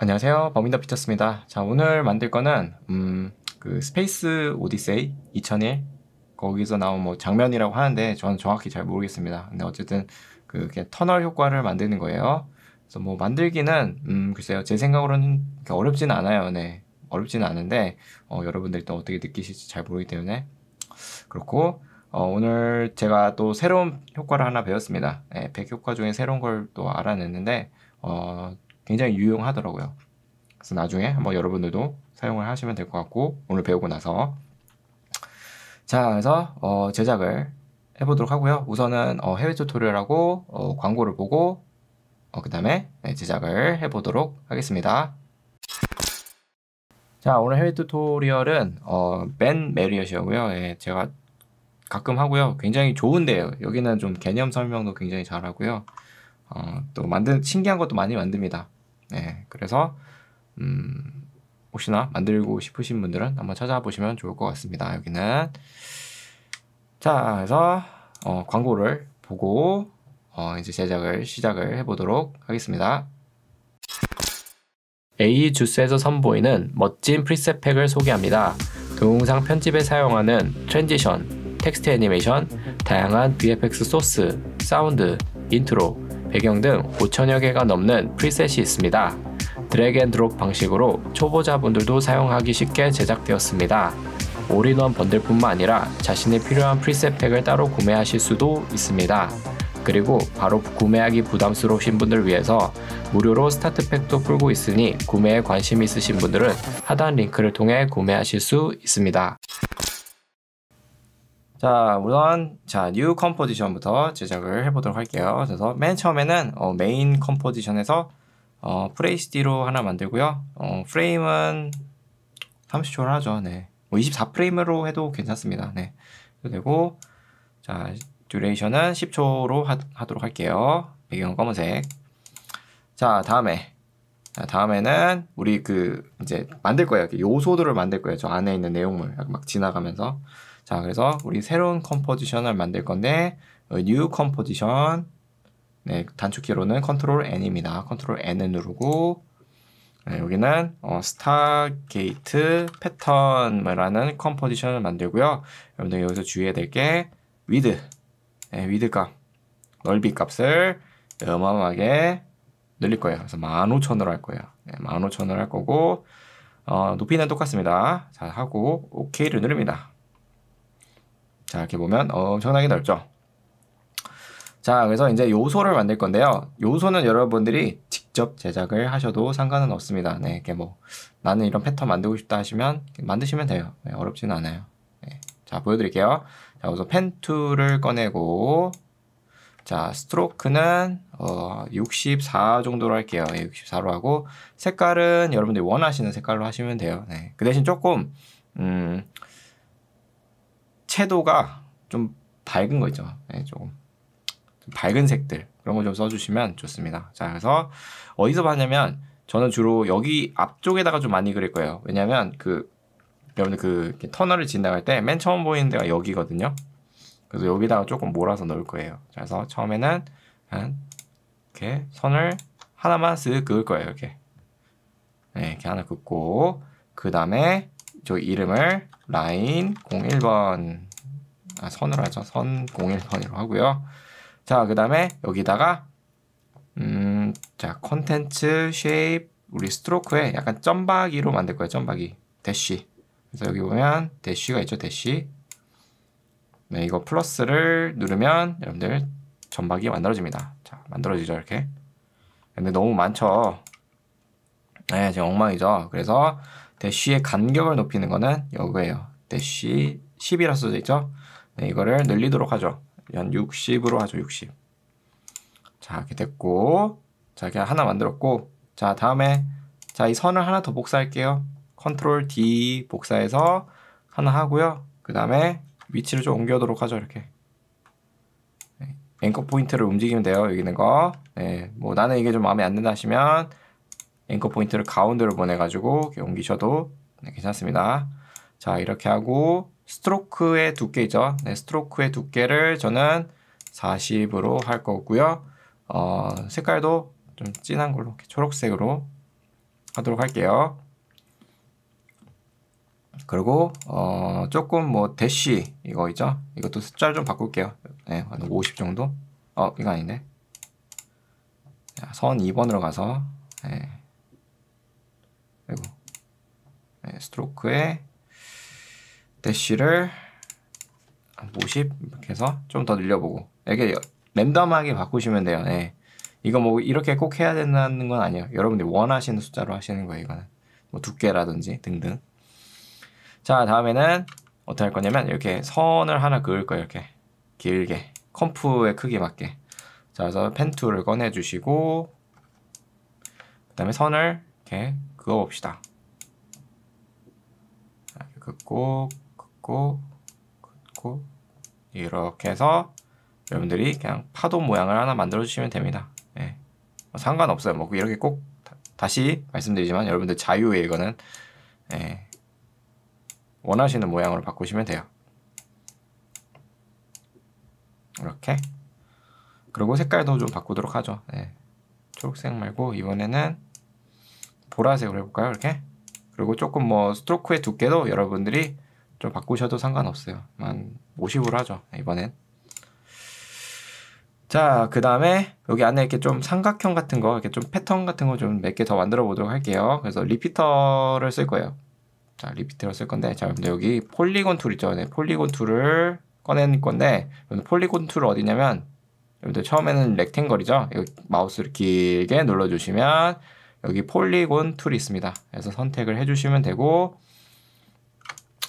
안녕하세요, 범인더 피처스입니다. 자, 오늘 만들 거는 그 스페이스 오디세이 2001 거기서 나온 뭐 장면이라고 하는데 저는 정확히 잘 모르겠습니다. 근데 어쨌든 그게 터널 효과를 만드는 거예요. 그래서 뭐 만들기는 글쎄요, 제 생각으로는 어렵진 않아요. 네, 어렵진 않은데 여러분들이 또 어떻게 느끼실지 잘 모르기 때문에 그렇고, 오늘 제가 또 새로운 효과를 하나 배웠습니다. 네, 100 효과 중에 새로운 걸 또 알아냈는데 굉장히 유용하더라고요. 그래서 나중에 한번 여러분들도 사용을 하시면 될 것 같고, 오늘 배우고 나서. 자, 그래서 제작을 해보도록 하고요. 우선은 해외 튜토리얼하고 광고를 보고 그 다음에 제작을 해보도록 하겠습니다. 자, 오늘 해외 튜토리얼은 Ben Marriott이고요. 예, 제가 가끔 하고요. 굉장히 좋은데요. 여기는 좀 개념 설명도 굉장히 잘하고요. 또 신기한 것도 많이 만듭니다. 네, 그래서 혹시나 만들고 싶으신 분들은 한번 찾아보시면 좋을 것 같습니다. 여기는, 자, 그래서 광고를 보고 이제 제작을 시작을 해보도록 하겠습니다. A 주스에서 선보이는 멋진 프리셋 팩을 소개합니다. 동영상 편집에 사용하는 트랜지션, 텍스트 애니메이션, 다양한 VFX 소스, 사운드, 인트로, 배경 등 5,000여 개가 넘는 프리셋이 있습니다. 드래그 앤 드롭 방식으로 초보자분들도 사용하기 쉽게 제작되었습니다. 올인원 번들뿐만 아니라 자신이 필요한 프리셋 팩을 따로 구매하실 수도 있습니다. 그리고 바로 구매하기 부담스러우신 분들 위해서 무료로 스타트 팩도 풀고 있으니 구매에 관심 있으신 분들은 하단 링크를 통해 구매하실 수 있습니다. 자, 우선 뉴 컴포지션부터 제작을 해보도록 할게요. 그래서 맨 처음에는 메인 컴포지션에서 FHD로 하나 만들고요. 프레임은 30초를 하죠. 네, 뭐 24프레임으로 해도 괜찮습니다. 네, 그리고 자, 듀레이션은 10초로 하도록 할게요. 배경은 검은색. 자, 다음에는 우리 그 이제 만들 거예요. 요소들을 만들 거예요. 저 안에 있는 내용물 막 지나가면서. 자, 그래서 우리 새로운 컴포지션을 만들 건데 new 컴포지션, 네, 단축키로는 컨트롤 N입니다. 컨트롤 N을 누르고, 네, 여기는 스타게이트 패턴이라는 컴포지션을 만들고요. 여러분들 여기서 주의해야 될 게 위드, 네, 위드 값, 넓이 값을 어마어마하게 늘릴 거예요. 그래서 15,000으로 할 거예요. 네, 15,000으로 할 거고 높이는 똑같습니다. 자, 하고 OK를 누릅니다. 자, 이렇게 보면 엄청나게 넓죠. 자, 그래서 이제 요소를 만들 건데요. 요소는 여러분들이 직접 제작을 하셔도 상관은 없습니다. 네, 이렇게 뭐 나는 이런 패턴 만들고 싶다 하시면 만드시면 돼요. 네, 어렵지는 않아요. 네, 자, 보여드릴게요. 자, 우선 펜 툴을 꺼내고, 자, 스트로크는 64 정도로 할게요. 네, 64로 하고, 색깔은 여러분들이 원하시는 색깔로 하시면 돼요. 네, 그 대신 조금 채도가 좀 밝은 거 있죠. 네, 좀 밝은 색들, 그런 거 좀 써주시면 좋습니다. 자, 그래서 어디서 봤냐면 저는 주로 여기 앞쪽에다가 좀 많이 그릴 거예요. 왜냐면 여러분들 터널을 지나갈 때 맨 처음 보이는 데가 여기거든요. 그래서 여기다가 조금 몰아서 넣을 거예요. 자, 그래서 처음에는 이렇게 선을 하나만 쓱 그을 거예요. 이렇게, 네, 이렇게 하나 긋고, 그 다음에 저 이름을 라인 01번, 선으로 하죠. 선 01번으로 하고요. 자, 그 다음에 여기다가 자, 컨텐츠, 쉐입, 우리 스트로크에 약간 점박이로 만들 거예요. 점박이, 대쉬. 그래서 여기 보면 대쉬가 있죠. 대쉬. 네, 이거 플러스를 누르면 여러분들 점박이 만들어집니다. 자, 만들어지죠. 이렇게. 근데 너무 많죠. 네, 지금 엉망이죠. 그래서 대쉬의 간격을 높이는 거는 이거예요. 대쉬 10이라 써져 있죠. 네, 이거를 늘리도록 하죠. 연 60으로 하죠. 60. 자, 이렇게 됐고, 자, 그냥 하나 만들었고, 자, 다음에 이 선을 하나 더 복사할게요. 컨트롤 D 복사해서 하나 하고요. 그 다음에 위치를 좀 옮겨도록 하죠. 이렇게. 네, 앵커 포인트를 움직이면 돼요. 여기 있는 거. 네, 뭐 나는 이게 좀 마음에 안 든다 하시면 앵커 포인트를 가운데로 보내가지고 이렇게 옮기셔도 네, 괜찮습니다. 자, 이렇게 하고, 스트로크의 두께죠. 네, 스트로크의 두께를 저는 40으로 할 거고요. 색깔도 좀 진한 걸로, 이렇게 초록색으로 하도록 할게요. 그리고 조금 뭐 대쉬 이거 있죠? 이것도 숫자를 좀 바꿀게요. 네, 한 50 정도? 이거 아니네. 자, 선 2번으로 가서 네. 아이고. 네, 스트로크에 대쉬를 한 50 이렇게 해서 좀 더 늘려보고 이게 랜덤하게 바꾸시면 돼요. 네. 이거 뭐 이렇게 꼭 해야 된다는 건 아니에요. 여러분들이 원하시는 숫자로 하시는 거예요. 이거는 뭐 두께라든지 등등. 자, 다음에는 어떻게 할 거냐면 이렇게 선을 하나 그을 거예요. 이렇게 길게 컴프의 크기 맞게. 자, 그래서 펜 툴을 꺼내 주시고 그 다음에 선을 이렇게 그어 봅시다. 긋고 긋고 긋고 이렇게 해서 여러분들이 그냥 파도 모양을 하나 만들어 주시면 됩니다. 예. 상관없어요. 뭐 이렇게 꼭 다시 말씀드리지만 여러분들 자유의 이거는 예. 원하시는 모양으로 바꾸시면 돼요. 이렇게. 그리고 색깔도 좀 바꾸도록 하죠. 예. 초록색 말고 이번에는 보라색으로 해볼까요? 이렇게. 그리고 조금 뭐 스트로크의 두께도 여러분들이 좀 바꾸셔도 상관없어요. 한 50으로 하죠. 이번엔. 자, 그 다음에 여기 안에 이렇게 좀 삼각형 같은 거, 이렇게 좀 패턴 같은 거 좀 몇 개 더 만들어 보도록 할게요. 그래서 리피터를 쓸 거예요. 자, 리피터를 쓸 건데, 자, 여러분들 여기 폴리곤 툴 있죠? 네, 폴리곤 툴을 꺼낸 건데, 폴리곤 툴은 어디냐면, 여러분들 처음에는 렉탱글이죠? 여기 마우스를 길게 눌러주시면, 여기 폴리곤 툴이 있습니다. 그래서 선택을 해주시면 되고,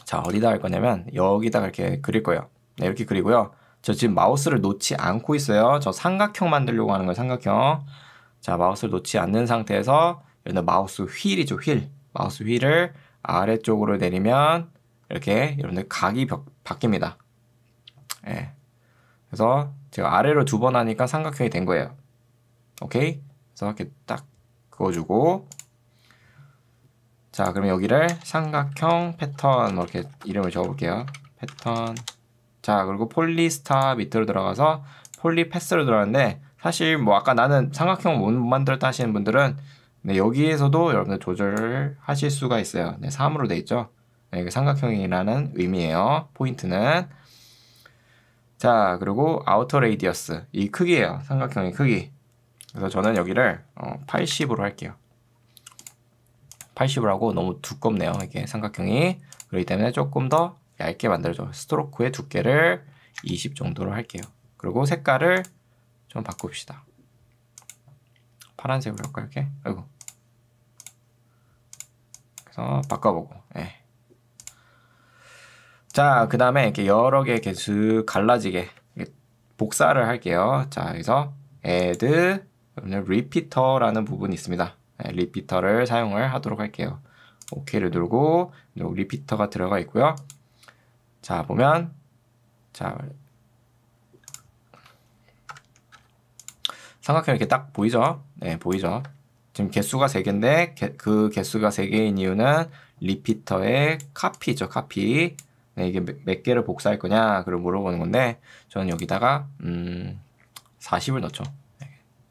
자, 어디다 할 거냐면, 여기다가 이렇게 그릴 거예요. 네, 이렇게 그리고요. 저 지금 마우스를 놓지 않고 있어요. 저 삼각형 만들려고 하는 거예요. 삼각형. 자, 마우스를 놓지 않는 상태에서 마우스 휠이죠. 휠. 마우스 휠을 아래쪽으로 내리면 이렇게 여러분들 각이 바뀝니다. 예. 그래서 제가 아래로 두 번 하니까 삼각형이 된 거예요. 오케이? 그래서 이렇게 딱 그어주고 자, 그러면 여기를 삼각형 패턴 이렇게 이름을 적어볼게요. 패턴 자, 그리고 폴리스타 밑으로 들어가서 폴리패스로 들어가는데 사실 뭐 아까 나는 삼각형 못 만들었다 하시는 분들은 네, 여기에서도 여러분들 조절을 하실 수가 있어요. 네, 3으로 돼 있죠. 네, 이게 삼각형이라는 의미예요. 포인트는 자, 그리고 아우터 레이디어스 이 크기예요. 삼각형의 크기. 그래서 저는 여기를 80으로 할게요. 80으로 하고 너무 두껍네요. 이게 삼각형이. 그렇기 때문에 조금 더 얇게 만들어줘. 스트로크의 두께를 20 정도로 할게요. 그리고 색깔을 좀 바꿉시다. 파란색으로 할까 이렇게? 아이고. 그래서 바꿔보고. 예. 자, 그 다음에 이렇게 여러 개 이렇게 슥 갈라지게 복사를 할게요. 자, 여기서 add repeater라는 부분이 있습니다. 예, 리피터를 사용을 하도록 할게요. OK를 누르고 리피터가 들어가 있고요. 자, 보면 자 삼각형 이렇게 딱 보이죠? 네, 보이죠? 지금 개수가 3개인데 그 개수가 3개인 이유는 리피터의 카피죠, 카피. 네, 이게 몇 개를 복사할 거냐? 그걸 물어보는 건데 저는 여기다가 40을 넣죠.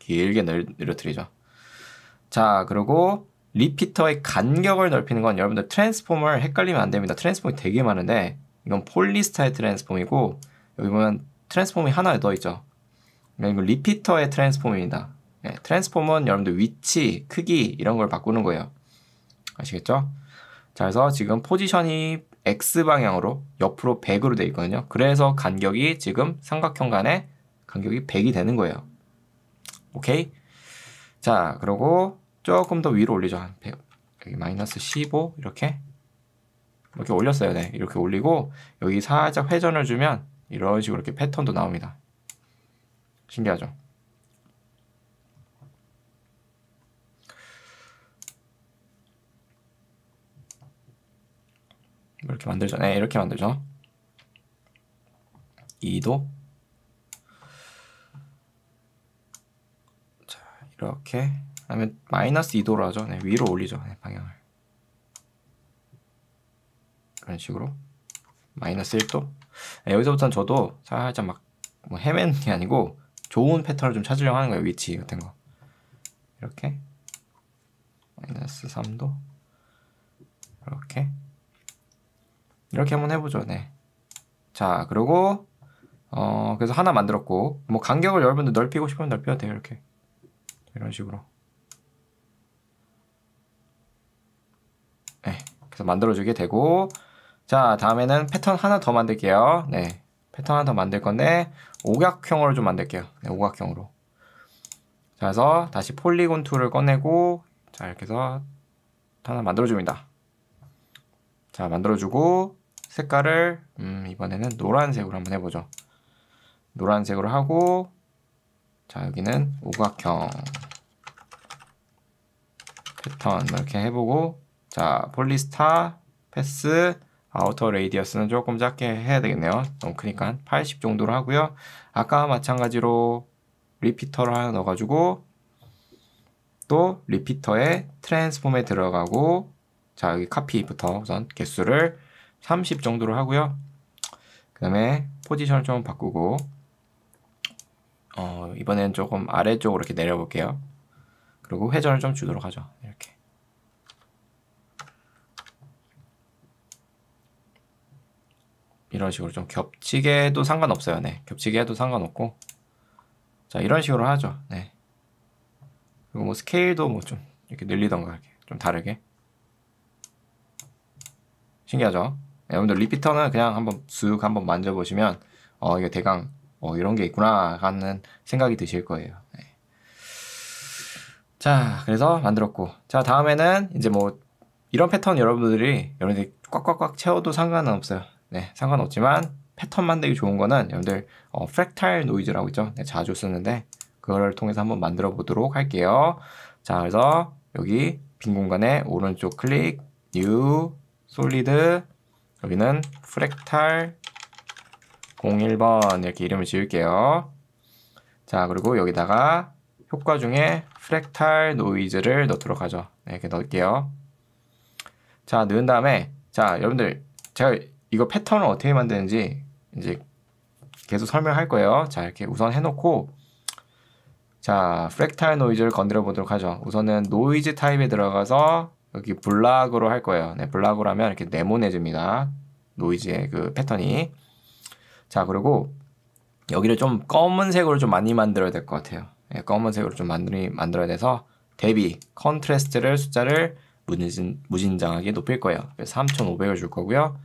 길게 늘어뜨리죠. 자, 그리고 리피터의 간격을 넓히는 건 여러분들 트랜스폼을 헷갈리면 안 됩니다. 트랜스폼이 되게 많은데 이건 폴리스타의 트랜스폼이고 여기 보면 트랜스폼이 하나 더 있죠. 이건 리피터의 트랜스폼입니다. 네, 트랜스폼은 여러분들 위치, 크기 이런 걸 바꾸는 거예요. 아시겠죠? 자, 그래서 지금 포지션이 X 방향으로 옆으로 100으로 되어 있거든요. 그래서 간격이 지금 삼각형 간의 간격이 100이 되는 거예요. 오케이? 자, 그리고 조금 더 위로 올리죠. 한 100, 여기 마이너스 15 이렇게 올렸어요. 네, 이렇게 올리고 여기 살짝 회전을 주면 이런 식으로 이렇게 패턴도 나옵니다. 신기하죠? 이렇게 만들죠? 네, 이렇게 만들죠. 2도 자, 이렇게 그다음에 마이너스 2도로 하죠. 네, 위로 올리죠. 네, 방향을 이런 식으로 마이너스 1도. 네, 여기서부터는 저도 살짝 막 뭐 헤매는 게 아니고 좋은 패턴을 좀 찾으려고 하는 거예요. 위치 같은 거 이렇게 마이너스 3도 이렇게 한번 해보죠. 네. 자, 그리고 그래서 하나 만들었고, 뭐 간격을 여러분들 넓히고 싶으면 넓혀도 돼요. 이렇게 이런 식으로. 네, 그래서 만들어주게 되고, 자, 다음에는 패턴 하나 더 만들게요. 네, 패턴 하나 더 만들 건데 오각형으로 좀 만들게요. 네, 오각형으로. 자, 그래서 다시 폴리곤 툴을 꺼내고, 자, 이렇게 해서 하나 만들어줍니다. 자, 만들어주고 색깔을 이번에는 노란색으로 한번 해보죠. 노란색으로 하고, 자, 여기는 오각형 패턴 이렇게 해보고, 자, 폴리스타 패스 아우터 레이디어스는 조금 작게 해야 되겠네요. 너무 크니까 80 정도로 하고요. 아까와 마찬가지로 리피터를 하나 넣어가지고 또 리피터에 트랜스폼에 들어가고, 자, 여기 카피부터 우선 개수를 30 정도로 하고요. 그 다음에 포지션을 좀 바꾸고, 이번엔 조금 아래쪽으로 이렇게 내려볼게요. 그리고 회전을 좀 주도록 하죠. 이렇게. 이런 식으로 좀 겹치게 해도 상관없어요. 네. 겹치게 해도 상관없고. 자, 이런 식으로 하죠. 네. 그리고 뭐 스케일도 뭐 좀 이렇게 늘리던가 이렇게 좀 다르게. 신기하죠? 여러분들 리피터는 그냥 한번 쑥 한번 만져보시면 이게 대강 이런 게 있구나 하는 생각이 드실 거예요. 네. 자, 그래서 만들었고, 자, 다음에는 이제 뭐 이런 패턴 여러분들이 꽉꽉꽉 채워도 상관은 없어요. 네, 상관없지만 패턴 만들기 좋은 거는 여러분들 프랙탈 노이즈라고 있죠. 네, 자주 쓰는데 그거를 통해서 한번 만들어 보도록 할게요. 자, 그래서 여기 빈 공간에 오른쪽 클릭, 뉴 솔리드, 여기는 프랙탈 01번 이렇게 이름을 지을게요. 자, 그리고 여기다가 효과 중에 프랙탈 노이즈를 넣도록 하죠. 네, 이렇게 넣을게요. 자, 넣은 다음에, 자, 여러분들 제가 이거 패턴을 어떻게 만드는지 이제 계속 설명할 거예요. 자, 이렇게 우선 해놓고, 자, 프랙탈 노이즈를 건드려 보도록 하죠. 우선은 노이즈 타입에 들어가서 여기 블락으로 할 거예요. 네, 블락으로 하면 이렇게 네모내집니다. 노이즈의 그 패턴이. 자, 그리고 여기를 좀 검은색으로 좀 많이 만들어야 될 것 같아요. 네, 검은색으로 좀 만들어야 돼서 대비, 컨트라스트를 숫자를 무진장하게 높일 거예요. 그래서 3500을 줄 거고요.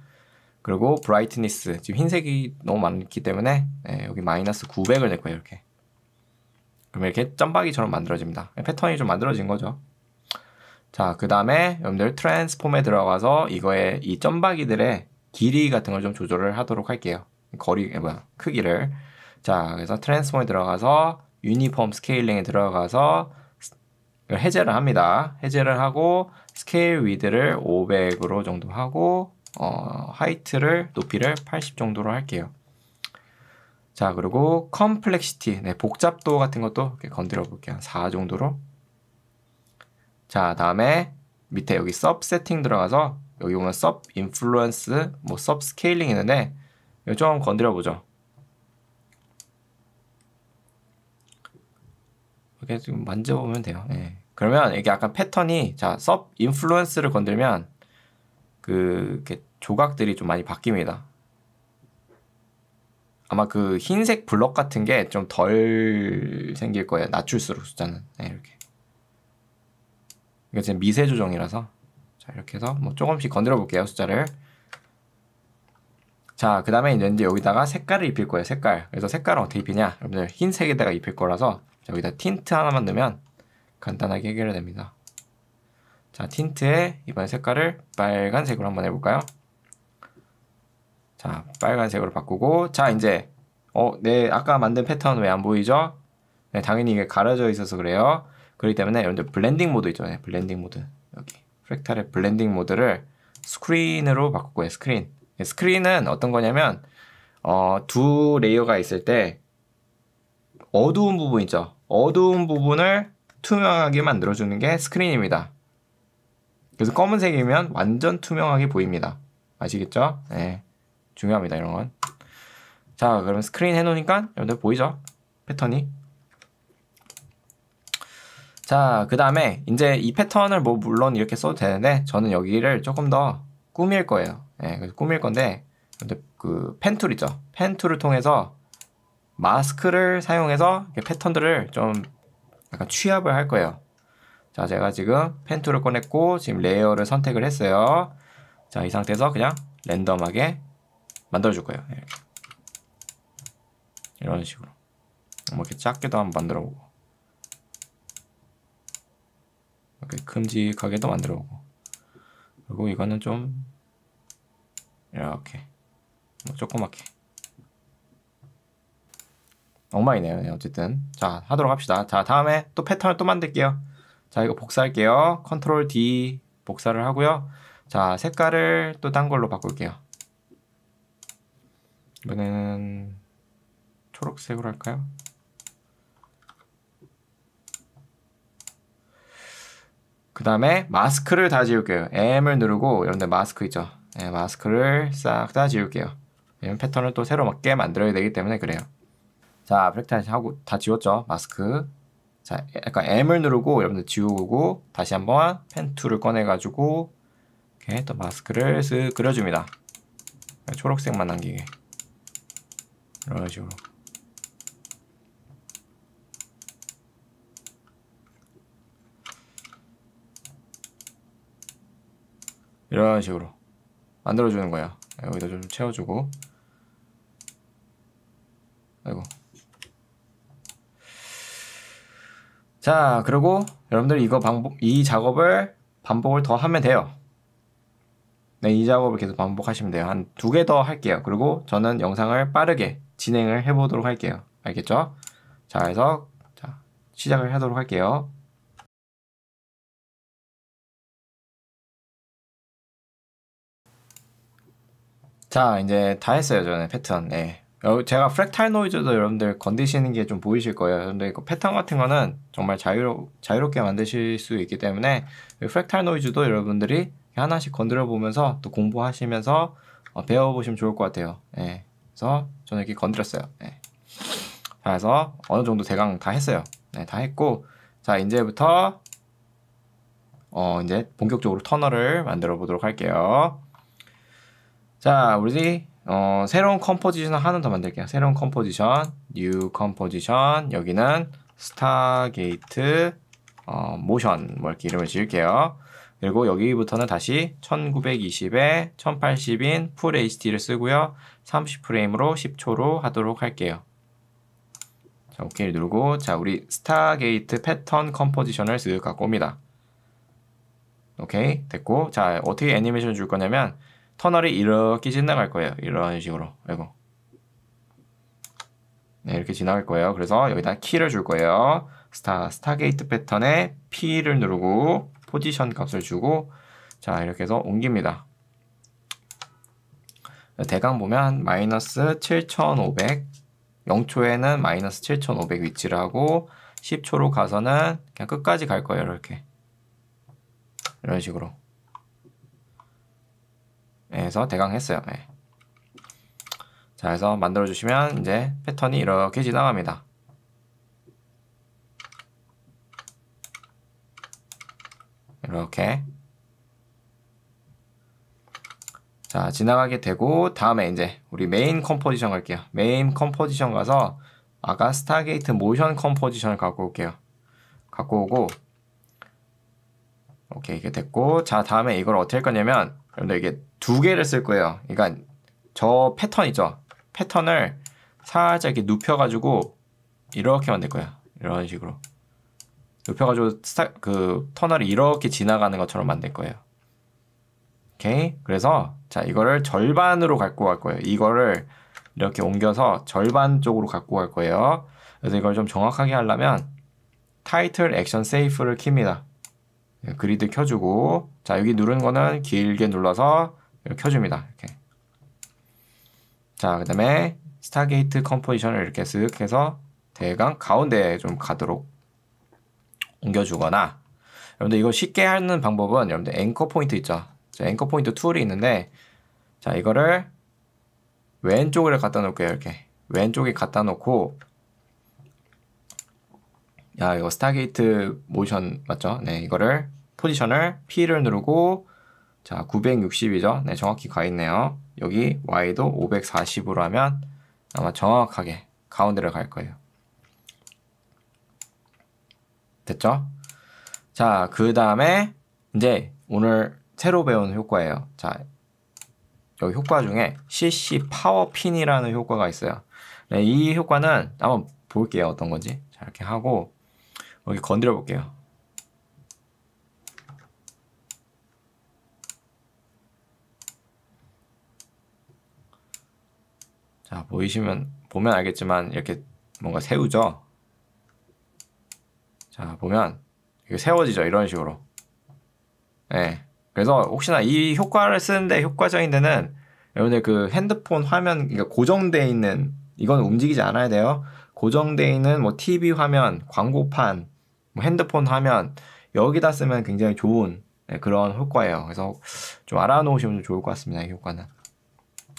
그리고 브라이트니스, 지금 흰색이 너무 많기 때문에, 네, 여기 마이너스 900을 낼 거예요. 이렇게. 그러면 이렇게 점박이처럼 만들어집니다. 패턴이 좀 만들어진 거죠. 자, 그 다음에 여러분들 트랜스폼에 들어가서 이거에 이 점박이들의 길이 같은 걸 좀 조절을 하도록 할게요. 크기를. 자, 그래서 트랜스폼에 들어가서 유니폼 스케일링에 들어가서 해제를 합니다. 해제를 하고 스케일 위드를 500으로 정도 하고, 하이트를, 높이를 80 정도로 할게요. 자, 그리고 컴플렉시티, 네, 복잡도 같은 것도 이렇게 건드려 볼게요. 4 정도로. 자, 다음에 밑에 여기 섭 세팅 들어가서 여기 보면 섭 인플루언스, 뭐 섭 스케일링 있는데 이거 좀 건드려 보죠. 이렇게 지금 만져보면 돼요. 네. 그러면 이게 약간 패턴이, 자, 섭 인플루언스를 건들면 이렇게 조각들이 좀 많이 바뀝니다. 아마 그 흰색 블럭 같은 게 좀 덜 생길 거예요. 낮출수록 숫자는. 네, 이렇게. 이거 지금 미세 조정이라서, 자, 이렇게 해서 뭐 조금씩 건드려 볼게요, 숫자를. 자, 그 다음에 이제 여기다가 색깔을 입힐 거예요. 색깔. 그래서 색깔은 어떻게 입히냐, 여러분들 흰색에다가 입힐 거라서, 자, 여기다 틴트 하나만 넣으면 간단하게 해결됩니다. 자, 틴트에 이번에 색깔을 빨간색으로 한번 해볼까요? 자, 빨간색으로 바꾸고, 자, 이제 네, 아까 만든 패턴 왜 안 보이죠? 네, 당연히 이게 가려져 있어서 그래요. 그렇기 때문에 여러분들 블렌딩 모드 있죠. 네, 블렌딩 모드. 여기 프랙탈의 블렌딩 모드를 스크린으로 바꿀 거예요. 스크린. 네, 스크린은 어떤 거냐면 두 레이어가 있을 때 어두운 부분 있죠. 어두운 부분을 투명하게 만들어주는 게 스크린입니다. 그래서 검은색이면 완전 투명하게 보입니다. 아시겠죠? 네, 중요합니다, 이런 건. 자, 그러면 스크린 해놓으니까 여러분들 보이죠? 패턴이. 자, 그 다음에 이제 이 패턴을 뭐 물론 이렇게 써도 되는데 저는 여기를 조금 더 꾸밀 거예요. 예, 그래서 꾸밀 건데 그 펜 툴 있죠. 펜 툴을 통해서 마스크를 사용해서 패턴들을 좀 약간 취합을 할 거예요. 자, 제가 지금 펜 툴을 꺼냈고 지금 레이어를 선택을 했어요. 자, 이 상태에서 그냥 랜덤하게 만들어 줄 거예요. 이렇게. 이런 식으로 이렇게 작게도 한번 만들어 보고 이렇게 큼직하게도 만들어 보고, 그리고 이거는 좀 이렇게 뭐 조그맣게 엉망이네요. 어쨌든 자, 하도록 합시다. 자, 다음에 또 패턴을 또 만들게요. 자, 이거 복사할게요. 컨트롤 D 복사를 하고요. 자, 색깔을 또 딴 걸로 바꿀게요. 이번에는 초록색으로 할까요? 그 다음에 마스크를 다 지울게요. M을 누르고 여러분들 마스크 있죠? 네, 마스크를 싹 다 지울게요. 왜냐면 패턴을 또 새로 맞게 만들어야 되기 때문에 그래요. 자, 브렉트 하고 다 지웠죠? 마스크. 자, 약간 M을 누르고 여러분들 지우고 다시 한번 펜 툴을 꺼내가지고 이렇게 또 마스크를 쓱 그려줍니다. 초록색만 남기게. 이런 식으로. 이런 식으로 만들어주는 거예요. 여기다 좀 채워주고. 아이고. 자, 그리고 여러분들 이거 이 작업을 반복을 더 하면 돼요. 네, 이 작업을 계속 반복하시면 돼요. 한 2개 더 할게요. 그리고 저는 영상을 빠르게 진행을 해보도록 할게요. 알겠죠? 자, 그래서 자, 시작을 하도록 할게요. 자, 이제 다 했어요. 저는 패턴. 네. 제가 프랙탈 노이즈도 여러분들 건드시는 게 좀 보이실 거예요. 여러분들 이거 패턴 같은 거는 정말 자유롭게 만드실 수 있기 때문에 프랙탈 노이즈도 여러분들이 하나씩 건드려 보면서 또 공부하시면서 배워보시면 좋을 것 같아요. 예. 그래서 저는 이렇게 건드렸어요. 예. 자, 그래서 어느 정도 대강 다 했어요. 네, 다 했고, 자, 이제부터 이제 본격적으로 터널을 만들어 보도록 할게요. 자, 우리 새로운 컴포지션 하나 더 만들게요. 새로운 컴포지션, new 컴포지션, 여기는 스타게이트 모션 뭐 이렇게 이름을 지을게요. 그리고 여기부터는 다시 1920에 1080인 풀 HD를 쓰고요. 30프레임으로 10초로 하도록 할게요. 자, 오케이를 누르고, 자, 우리 스타게이트 패턴 컴포지션을 쓱 갖고 옵니다. 오케이, 됐고. 자, 어떻게 애니메이션을 줄 거냐면 터널이 이렇게 지나갈 거예요. 이런 식으로. 아이고. 네, 이렇게 지나갈 거예요. 그래서 여기다 키를 줄 거예요. 스타게이트 패턴에 P를 누르고 포지션 값을 주고, 자, 이렇게 해서 옮깁니다. 대강 보면 마이너스 7500, 0초에는 마이너스 7500 위치를 하고 10초로 가서는 그냥 끝까지 갈 거예요. 이렇게. 이런 식으로. 해서 대강 했어요. 네. 자, 해서 만들어주시면 이제 패턴이 이렇게 지나갑니다. 이렇게. 자, 지나가게 되고, 다음에 이제 우리 메인 컴포지션 갈게요. 메인 컴포지션 가서 아까 스타게이트 모션 컴포지션을 갖고 올게요. 갖고 오고, 오케이, 이게 됐고. 자, 다음에 이걸 어떻게 할 거냐면 여러분들 이게 2개를 쓸 거예요. 그러니까 저 패턴 있죠? 패턴을 살짝 이렇게 눕혀가지고 이렇게 만들 거예요. 이런 식으로. 눕혀가지고 그 터널이 이렇게 지나가는 것처럼 만들 거예요. 오케이? 그래서 자, 이거를 절반으로 갖고 갈 거예요. 이거를 이렇게 옮겨서 절반 쪽으로 갖고 갈 거예요. 그래서 이걸 좀 정확하게 하려면 타이틀 액션 세이프를 킵니다. 그리드 켜주고, 자, 여기 누른 거는 길게 눌러서 켜줍니다. 이렇게. 자, 그 다음에 스타게이트 컴포지션을 이렇게 쓱 해서 대강 가운데에 좀 가도록 옮겨주거나, 여러분들 이거 쉽게 하는 방법은 여러분들 앵커 포인트 있죠? 자, 앵커 포인트 툴이 있는데, 자, 이거를 왼쪽에 갖다 놓을게요. 이렇게 왼쪽에 갖다 놓고, 야, 이거 스타게이트 모션 맞죠? 네, 이거를 포지션을 P를 누르고, 자, 960이죠? 네, 정확히 가 있네요. 여기 Y도 540으로 하면 아마 정확하게 가운데를 갈 거예요. 됐죠? 자, 그 다음에 이제 오늘 새로 배운 효과예요. 자, 여기 효과 중에 CC 파워 핀이라는 효과가 있어요. 네, 이 효과는 한번 볼게요. 어떤 건지. 자, 이렇게 하고 여기 건드려 볼게요. 자, 보면 알겠지만 이렇게 뭔가 세우죠. 자, 보면 이게 세워지죠. 이런 식으로. 네. 그래서 혹시나 이 효과를 쓰는데 효과적인 데는 여러분들 그 핸드폰 화면, 그러니까 고정되어 있는, 이건 움직이지 않아야 돼요. 고정되어 있는 뭐 TV 화면, 광고판, 뭐 핸드폰 화면, 여기다 쓰면 굉장히 좋은, 네, 그런 효과예요. 그래서 좀 알아놓으시면 좀 좋을 것 같습니다. 이 효과는.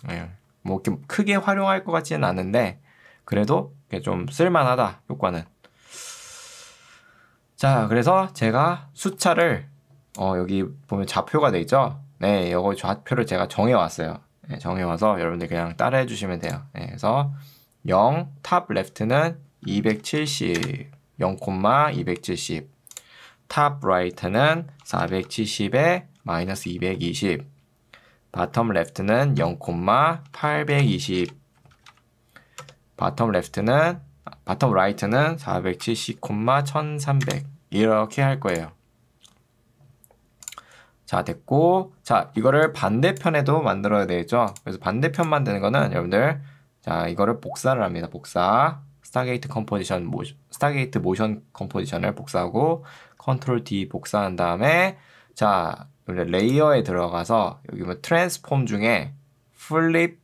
네. 뭐 이렇게 크게 활용할 것 같지는 않은데 그래도 좀 쓸만하다, 효과는. 자, 그래서 제가 숫자를 여기 보면 좌표가 돼 있죠? 네, 이거 좌표를 제가 정해왔어요. 네, 정해와서 여러분들 그냥 따라해 주시면 돼요. 네, 그래서 0, 탑 레프트는 270, 0,270. 탑 라이트는 470에 마이너스 220. 바텀 레프트는 0,820. 바텀 레프트는, 바텀 라이트는 470,1300. 이렇게 할 거예요. 자, 됐고, 자, 이거를 반대편에도 만들어야 되죠. 그래서 반대편 만드는 거는 여러분들, 자, 이거를 복사를 합니다. 복사. 스타게이트 모션 컴포지션을 복사하고 컨트롤 D 복사한 다음에, 자, 레이어에 들어가서 여기 보면 트랜스폼 중에 플립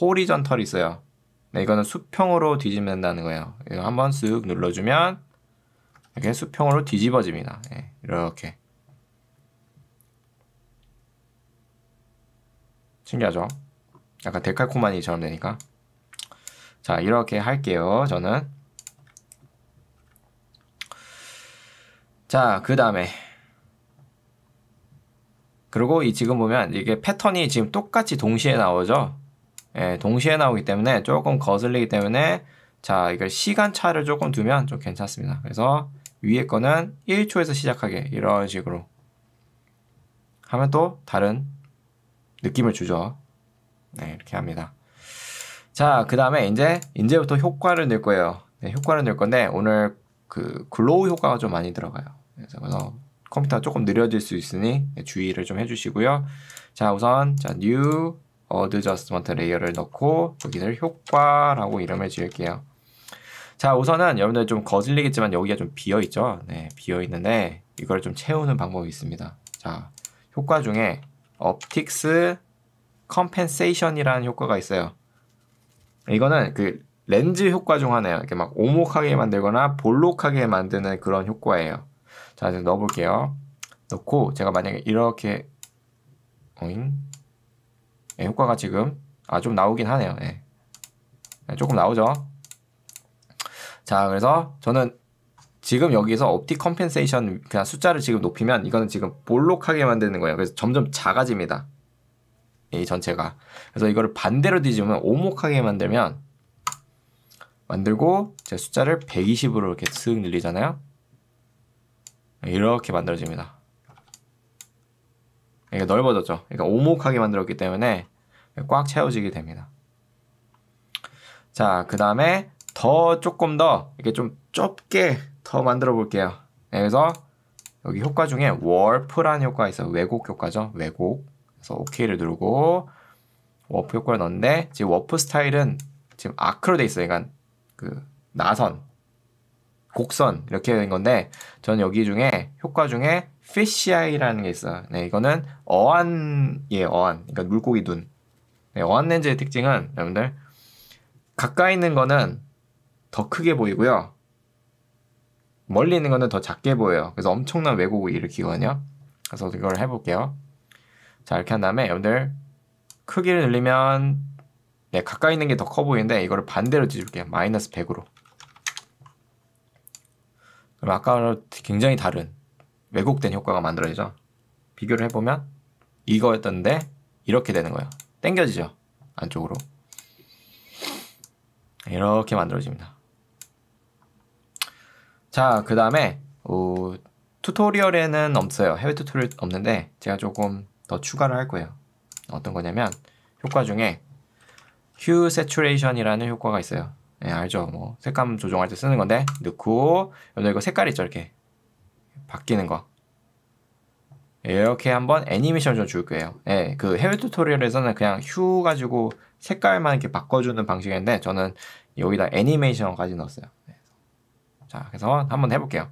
호리전털이 있어요. 네, 이거는 수평으로 뒤집는다는 거예요. 이거 한번 쓱 눌러주면 이렇게 수평으로 뒤집어집니다. 네, 이렇게. 신기하죠? 약간 데칼코마니처럼 되니까. 자, 이렇게 할게요, 저는. 자, 그 다음에 그리고 이 지금 보면 이게 패턴이 지금 똑같이 동시에 나오죠? 예, 동시에 나오기 때문에 조금 거슬리기 때문에, 자, 이걸 시간차를 조금 두면 좀 괜찮습니다. 그래서 위에 거는 1초에서 시작하게 이런 식으로 하면 또 다른 느낌을 주죠. 네, 이렇게 합니다. 자, 그 다음에 이제부터 효과를 넣을 거예요. 네, 효과를 넣을 건데 오늘 그 글로우 효과가 좀 많이 들어가요. 그래서 컴퓨터가 조금 느려질 수 있으니 주의를 좀 해주시고요. 자, 우선 자 New Adjustment 레이어를 넣고 여기를 효과라고 이름을 지을게요. 자, 우선은 여러분들 좀 거슬리겠지만 여기가 좀 비어있죠. 네, 비어있는데 이걸 좀 채우는 방법이 있습니다. 자, 효과 중에 Optics Compensation이라는 효과가 있어요. 이거는 그 렌즈 효과 중 하나예요. 이렇게 막 오목하게 만들거나 볼록하게 만드는 그런 효과예요. 자, 이제 넣어볼게요. 넣고 제가 만약에 이렇게 어잉? 네, 효과가 지금 좀 나오긴 하네요. 네. 네, 조금 나오죠. 자, 그래서 저는 지금 여기서 옵틱 컴펜세이션 그냥 숫자를 지금 높이면 이거는 지금 볼록하게 만드는 거예요. 그래서 점점 작아집니다, 이 전체가. 그래서 이거를 반대로 뒤집으면 오목하게 만들고 제 숫자를 120으로 이렇게 쓱 늘리잖아요. 이렇게 만들어집니다. 이게 넓어졌죠. 그러니까 오목하게 만들었기 때문에 꽉 채워지게 됩니다. 자, 그 다음에 조금 더 이렇게 좀 좁게 더 만들어 볼게요. 네, 그래서 여기 효과 중에 월프라는 효과가 있어요. 왜곡 효과죠. 왜곡. 그래서 OK를 누르고 워프 효과를 넣는데 지금 워프 스타일은 지금 아크로 돼 있어요. 그러니까 그 나선, 곡선 이렇게 된 건데 저는 여기 중에 효과 중에 피쉬아이라는 게 있어요. 네, 이거는 어안이에요. 어안. 그러니까 물고기 눈. 네, 어안 렌즈의 특징은 여러분들 가까이 있는 거는 더 크게 보이고요. 멀리 있는 거는 더 작게 보여요. 그래서 엄청난 왜곡을 일으키거든요. 그래서 이걸 해볼게요. 자, 이렇게 한 다음에 여러분들 크기를 늘리면, 네, 가까이 있는 게 더 커 보이는데 이거를 반대로 뒤집을게요. 마이너스 100으로. 그럼 아까와 굉장히 다른 왜곡된 효과가 만들어지죠. 비교를 해보면 이거였던데 이렇게 되는 거예요. 당겨지죠. 안쪽으로. 이렇게 만들어집니다. 자, 그 다음에 튜토리얼에는 없어요. 해외 튜토리얼 없는데 제가 조금 더 추가를 할 거예요. 어떤 거냐면 효과 중에 Hue Saturation 이라는 효과가 있어요. 예, 알죠. 뭐 색감 조정할 때 쓰는 건데 넣고 여기 이거 색깔 있죠. 이렇게 바뀌는 거. 이렇게 한번 애니메이션을 좀 줄 거예요. 예, 그 해외 튜토리얼에서는 그냥 Hue 가지고 색깔만 이렇게 바꿔주는 방식인데 저는 여기다 애니메이션까지 넣었어요. 자, 그래서 한번 해볼게요.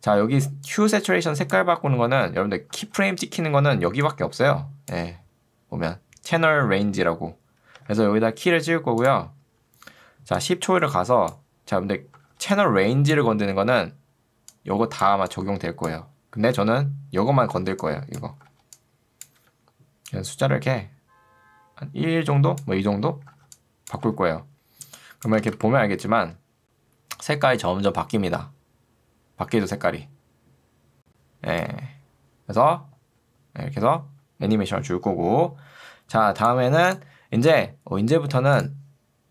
자, 여기 Hue Saturation 색깔 바꾸는 거는 여러분들 키프레임 찍히는 거는 여기밖에 없어요. 예, 보면 채널 레인지라고. 그래서 여기다 키를 찍을 거고요. 자, 10초를 가서 자, 근데 채널 레인지를 건드는 거는 요거 다 아마 적용될 거예요. 근데 저는 요것만 건들 거예요. 이거. 그냥 숫자를 이렇게 한 1 정도? 뭐 이 정도? 바꿀 거예요. 그러면 이렇게 보면 알겠지만 색깔이 점점 바뀝니다. 바뀌죠, 색깔이. 예. 그래서 이렇게 해서 애니메이션을 줄 거고. 자, 다음에는 이제 이제부터는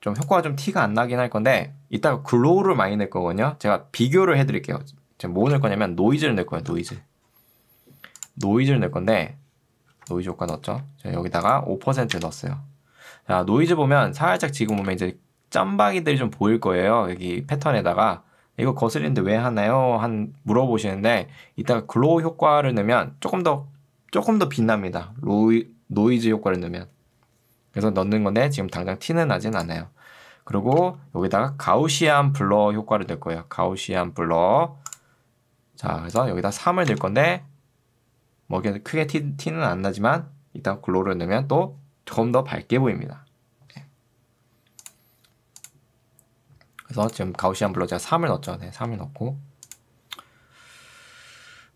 좀 효과가 좀 티가 안 나긴 할 건데 이따가 글로우를 많이 낼 거거든요. 제가 비교를 해드릴게요. 제가 뭐 낼 거냐면 노이즈를 낼 거예요. 노이즈를 낼 건데 노이즈 효과 넣었죠. 제가 여기다가 5% 넣었어요. 자, 노이즈 보면 살짝 지금 보면 이제 짬박이들이 좀 보일 거예요. 여기 패턴에다가 이거 거슬리는데 왜 하나요? 물어보시는데 이따가 글로우 효과를 넣으면 조금 더 빛납니다. 노이즈 효과를 넣으면. 그래서 넣는 건데 지금 당장 티는 나진 않아요. 그리고 여기다가 가우시안 블러 효과를 낼 거예요. 가우시안 블러. 자, 그래서 여기다 3을 낼 건데 뭐 크게 티는 안 나지만 일단 글로우를 넣으면 또 조금 더 밝게 보입니다. 그래서 지금 가우시안 블러 제가 3을 넣었죠. 네, 3을 넣고.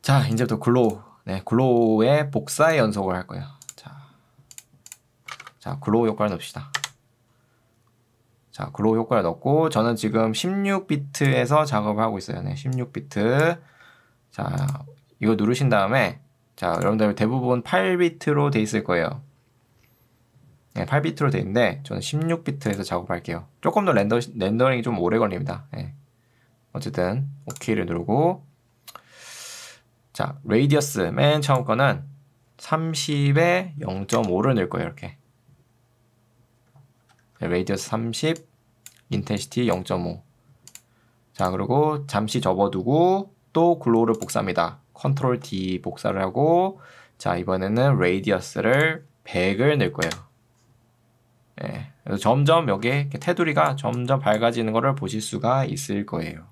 자, 이제부터 글로우. 네, 글로우의 복사의 연속을 할 거예요. 자, 글로우 효과를 넣읍시다. 자, 글로우 효과를 넣고 저는 지금 16비트에서 작업을 하고 있어요. 네, 16비트. 자, 이거 누르신 다음에 자, 여러분들 대부분 8비트로 돼 있을 거예요. 네, 8비트로 돼 있는데 저는 16비트에서 작업할게요. 조금 더 렌더링이 좀 오래 걸립니다. 네. 어쨌든 OK를 누르고 자, 레이디어스 맨 처음 거는 30에 0.5를 넣을 거예요. 이렇게. 레이디어스 30, 인텐시티 0.5. 자, 그리고 잠시 접어두고 또 글로우를 복사합니다. 컨트롤 D 복사를 하고 자, 이번에는 레이디어스를 100을 넣을 거예요. 네, 그래서 점점 여기에 이렇게 테두리가 점점 밝아지는 것을 보실 수가 있을 거예요.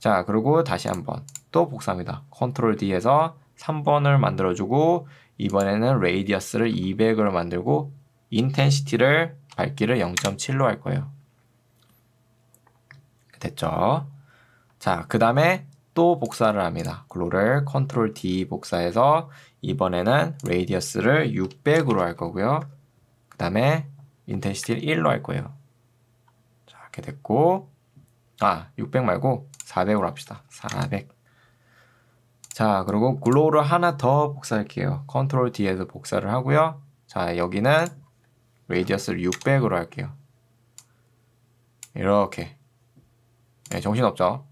자, 그리고 다시 한번 또 복사합니다. 컨트롤 D에서 3번을 만들어주고 이번에는 레이디어스를 200으로 만들고 인텐시티를 밝기를 0.7로 할 거예요. 됐죠? 자, 그 다음에 또 복사를 합니다. 글로우를 컨트롤 D 복사해서 이번에는 레이디어스를 600으로 할 거고요. 그 다음에 인텐시티를 1로 할 거예요. 자, 이렇게 됐고 아, 600 말고 400으로 합시다. 400. 자, 그리고 글로우를 하나 더 복사할게요. 컨트롤 D에서 복사를 하고요. 자, 여기는 레이디어스를 600으로 할게요. 이렇게. 네, 정신없죠?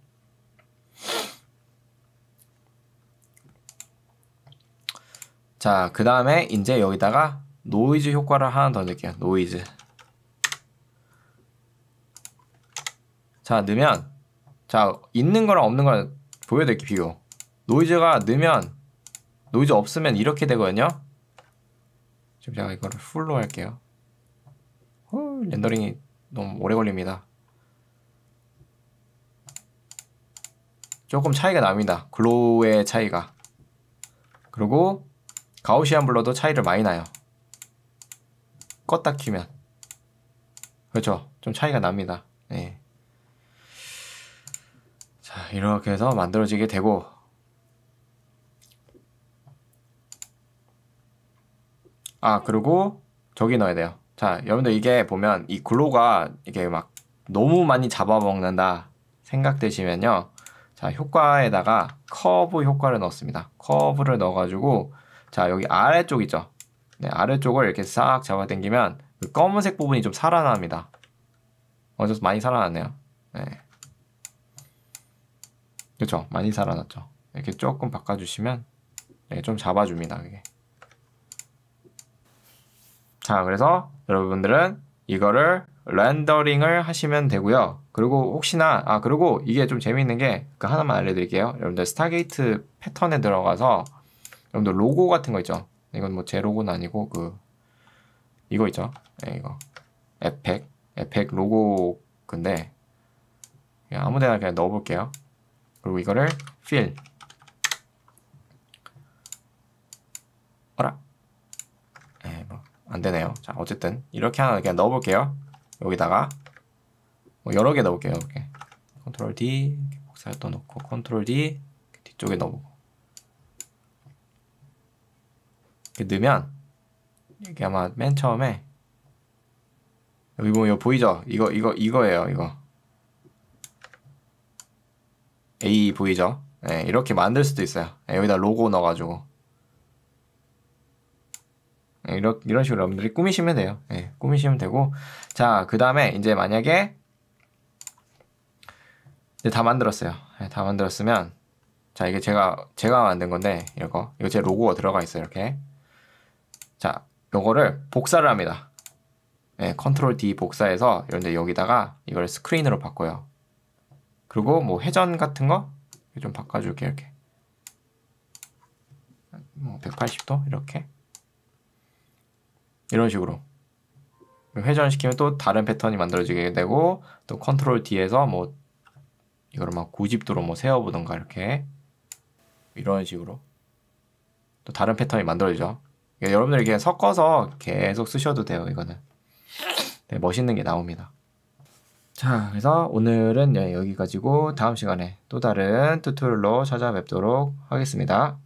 자, 그 다음에 이제 여기다가 노이즈 효과를 하나 더 넣을게요. 노이즈. 자, 넣으면 자, 있는 거랑 없는 거랑 보여드릴게요. 비교. 노이즈가 넣으면 노이즈 없으면 이렇게 되거든요. 지금 제가 이거를 풀로 할게요. 렌더링이 너무 오래 걸립니다. 조금 차이가 납니다. 글로우의 차이가. 그리고 가우시안 블러도 차이를 많이 나요. 껐다 키면. 그렇죠. 좀 차이가 납니다. 네. 자, 이렇게 해서 만들어지게 되고 아, 그리고 저기 넣어야 돼요. 자, 여러분들 이게 보면 이 글로우가 이게 막 너무 많이 잡아먹는다 생각되시면요. 자, 효과에다가 커브 효과를 넣었습니다. 커브를 넣어가지고, 자, 여기 아래쪽 있죠? 네, 아래쪽을 이렇게 싹 잡아당기면 그 검은색 부분이 좀 살아납니다. 어제서 많이 살아났네요. 네. 그쵸? 많이 살아났죠? 이렇게 조금 바꿔주시면, 네, 좀 잡아줍니다. 이게. 자, 그래서 여러분들은 이거를 렌더링을 하시면 되고요. 그리고 혹시나, 그리고 이게 좀 재밌는 게 그 하나만 알려드릴게요. 여러분들 스타게이트 패턴에 들어가서 여러분들 로고 같은 거 있죠. 이건 뭐 제 로고는 아니고 그 이거 있죠. 네, 이거 에펙 로고 근데 아무데나 그냥 넣어볼게요. 그리고 이거를 fill 어라. 네, 뭐 안 되네요. 자, 어쨌든 이렇게 하나 그냥 넣어볼게요. 여기다가 뭐 여러 개 넣을게요. 이렇게 컨트롤 D 복사해 또 넣고 컨트롤 D 뒤쪽에 넣고 이렇게 넣으면 이게 아마 맨 처음에 여기 보면 이거 보이죠? 이거예요. 이거 A 보이죠? 네, 이렇게 만들 수도 있어요. 네, 여기다 로고 넣어가지고 이런 식으로 여러분들이 꾸미시면 돼요. 네, 꾸미시면 되고. 자, 그 다음에 이제 만약에 이제 다 만들었어요. 네, 다 만들었으면 자, 이게 제가 만든 건데 이거 제 로고가 들어가 있어요. 이렇게. 자, 요거를 복사를 합니다. 네, 컨트롤 D 복사해서 이제 여기다가 이걸 스크린으로 바꿔요. 그리고 뭐 회전 같은 거 좀 바꿔줄게요. 이렇게. 뭐 180도 이렇게. 이런 식으로 회전시키면 또 다른 패턴이 만들어지게 되고 또 컨트롤 D에서 뭐 이걸 막 90도로 뭐 세워보던가 이렇게 이런 식으로 또 다른 패턴이 만들어지죠. 그러니까 여러분들이 그냥 섞어서 계속 쓰셔도 돼요. 이거는. 네, 멋있는 게 나옵니다. 자, 그래서 오늘은 여기까지고 다음 시간에 또 다른 튜토리얼로 찾아뵙도록 하겠습니다.